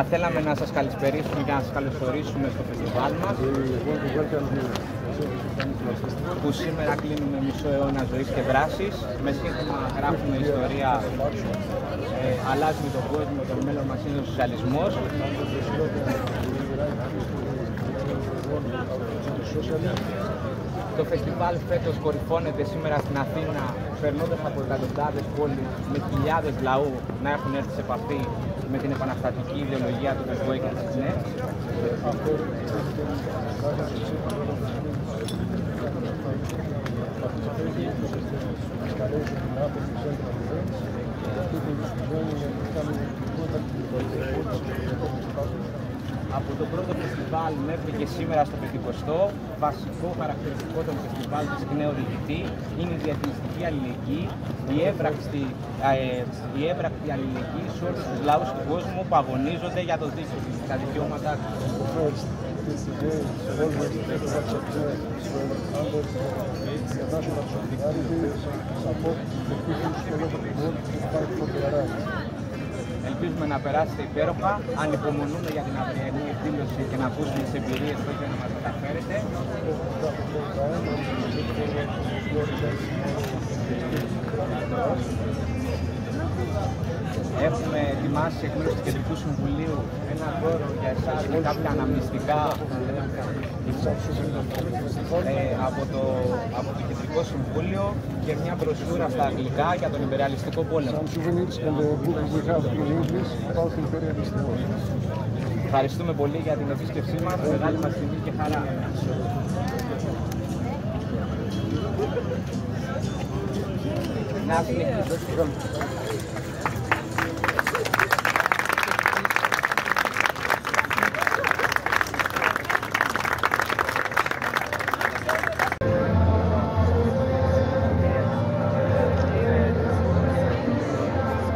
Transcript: Θα θέλαμε να σας καλησπερίσουμε και να σας καλωσορίσουμε στο φεστιβάλ μας, που σήμερα κλείνουμε μισό αιώνα ζωής και δράσης. Με σύνθημα γράφουμε ιστορία, αλλάζουμε τον κόσμο, το μέλλον μας είναι ο σοσιαλισμός. Το φεστιβάλ φέτος κορυφώνεται σήμερα στην Αθήνα, περνώντας από εκατοντάδες πόλεις με χιλιάδες λαού να έχουν έρθει σε επαφή με την επαναστατική ιδεολογία του ΚΝΕ και της ΚΝΕ. Από το πρώτο φεστιβάλ μέχρι και σήμερα στο 50ο, βασικό χαρακτηριστικό των φεστιβάλ της ΚΝΕ-Οδηγητή είναι η διεθνιστική αλληλεγγύη, η έμπρακτη αλληλεγγύη σε όλους τους λαούς του κόσμου που αγωνίζονται για το δίκαιο και τα δικαιώματά τους. Ελπίζουμε να περάσετε υπέροχα, ανυπομονούμε για την αυριανή εκδήλωση και να ακούσουμε τις εμπειρίες που έχετε να μας μεταφέρετε. Έχουμε ετοιμάσει εκ μέρους του Κεντρικού Συμβουλίου ένα δώρο για εσάς με κάποια αναμνηστικά από το Κεντρικό Συμβούλιο και μια μπροσούρα στα αγγλικά για τον Ιμπεριαλιστικό Πόλεμο. Ευχαριστούμε πολύ για την επίσκεψή μας, μεγάλη μας τιμή και χαρά. Να συνεχίσουμε.